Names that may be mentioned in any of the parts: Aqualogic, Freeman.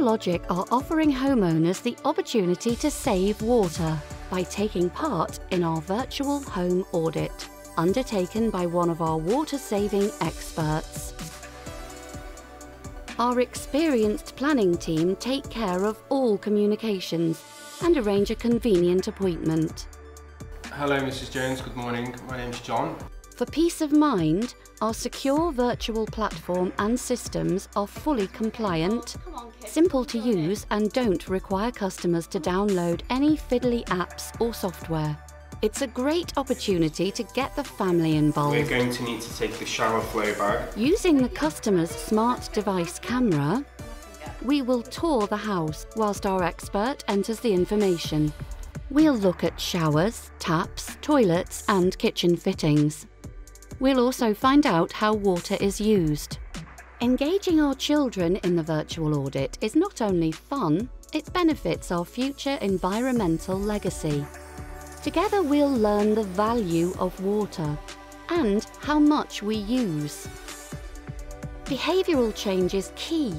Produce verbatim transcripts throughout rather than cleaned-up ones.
Aqualogic are offering homeowners the opportunity to save water by taking part in our virtual home audit, undertaken by one of our water-saving experts. Our experienced planning team take care of all communications and arrange a convenient appointment. Hello, Missus Jones. Good morning. My name's John. For peace of mind, our secure virtual platform and systems are fully compliant, simple to use, and don't require customers to download any fiddly apps or software. It's a great opportunity to get the family involved. We're going to need to take the shower flow back. Using the customer's smart device camera, we will tour the house whilst our expert enters the information. We'll look at showers, taps, toilets and kitchen fittings. We'll also find out how water is used. Engaging our children in the virtual audit is not only fun, it benefits our future environmental legacy. Together we'll learn the value of water and how much we use. Behavioural change is key.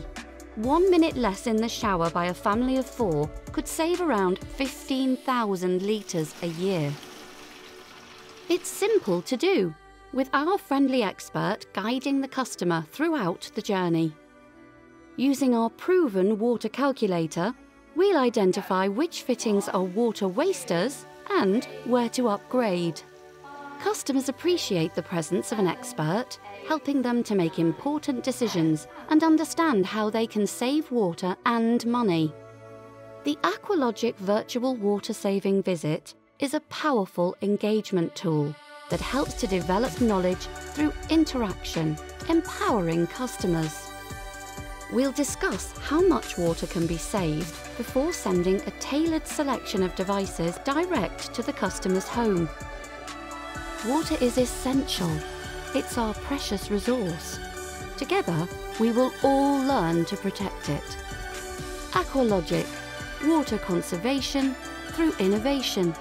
One minute less in the shower by a family of four could save around fifteen thousand litres a year. It's simple to do, with our friendly expert guiding the customer throughout the journey. Using our proven water calculator, we'll identify which fittings are water wasters and where to upgrade. Customers appreciate the presence of an expert, helping them to make important decisions and understand how they can save water and money. The Aqualogic virtual water saving visit is a powerful engagement tool that helps to develop knowledge through interaction, empowering customers. We'll discuss how much water can be saved before sending a tailored selection of devices direct to the customer's home. Water is essential. It's our precious resource. Together, we will all learn to protect it. Aqualogic, water conservation through innovation.